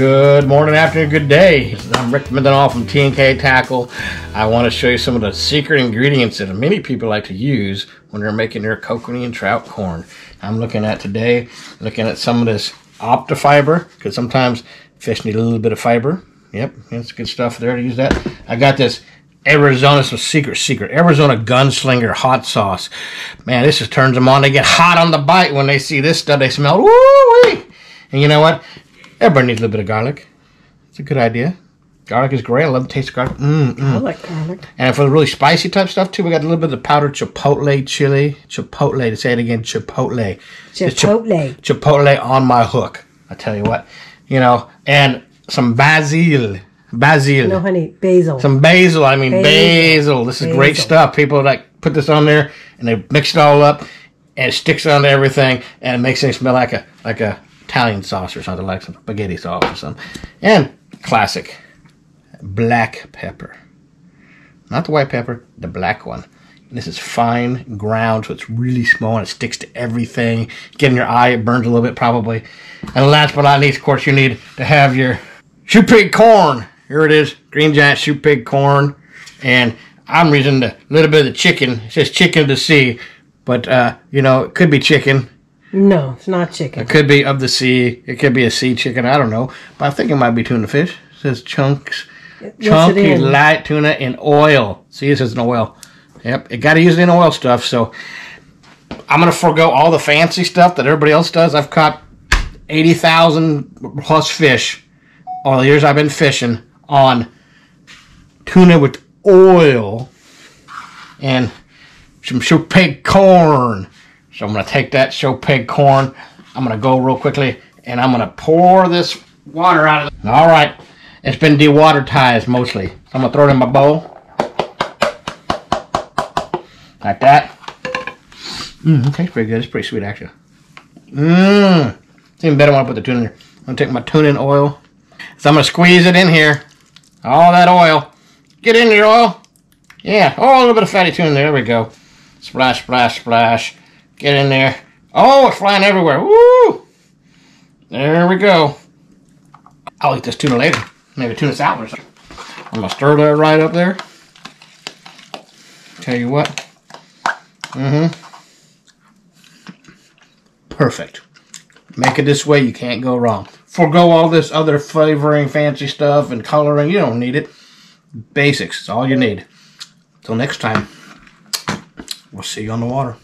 Good morning, afternoon, good day. I'm Rick Mendonaut from TNK Tackle. I want to show you some of the secret ingredients that many people like to use when they're making their kokanee and trout corn. I'm looking at some of this Optifiber, because sometimes fish need a little bit of fiber. Yep, that's good stuff there to use that. I got this Arizona Gunslinger Hot Sauce. Man, this just turns them on. They get hot on the bite when they see this stuff. They smell, woo-wee! And you know what? Everybody needs a little bit of garlic. It's a good idea. Garlic is great. I love the taste of garlic. I like garlic. And for the really spicy type stuff, too, we got a little bit of the powdered chipotle chili. Chipotle. To say it again, chipotle. Chipotle. Chipotle on my hook. I tell you what. You know, and some basil. Basil. No, honey. Basil. Some basil. I mean, basil. This is great stuff. People like put this on there, and they mix it all up, and it sticks onto everything, and it makes it smell like a Italian sauce or something, like some spaghetti sauce or something. And classic black pepper, not the white pepper, the black one. And this is fine ground, so it's really small and it sticks to everything. Get in your eye, it burns a little bit probably. And last but not least, of course, you need to have your shoe pig corn. Here it is, Green Giant shoe pig corn. And I'm using a little bit of the chicken. It says chicken to sea, but you know, it could be chicken. No, it's not chicken. It could be of the sea. It could be a sea chicken. I don't know. But I think it might be tuna fish. It says chunky light tuna in oil. See, it says in oil. Yep, you got to use it in oil stuff. So I'm going to forego all the fancy stuff that everybody else does. I've caught 80,000 plus fish all the years I've been fishing on tuna with oil and some shoe pig corn. So I'm going to take that shoe pig corn, I'm going to go real quickly, and I'm going to pour this water out of it. All right, it's been dewaterized mostly. So I'm going to throw it in my bowl. Like that. It tastes pretty good. It's pretty sweet, actually. It's even better when I put the tuna in there. I'm going to take my tuna in oil. So I'm going to squeeze it in here. All that oil. Get in there, oil. Yeah. Oh, a little bit of fatty tuna there. There we go. Splash, splash, splash. Get in there. Oh, it's flying everywhere. Woo! There we go. I'll eat this tuna later. Maybe tuna salad or something. I'm going to stir that right up there. Tell you what. Perfect. Make it this way. You can't go wrong. Forgo all this other flavoring, fancy stuff, and coloring. You don't need it. Basics. It's all you need. Till next time. We'll see you on the water.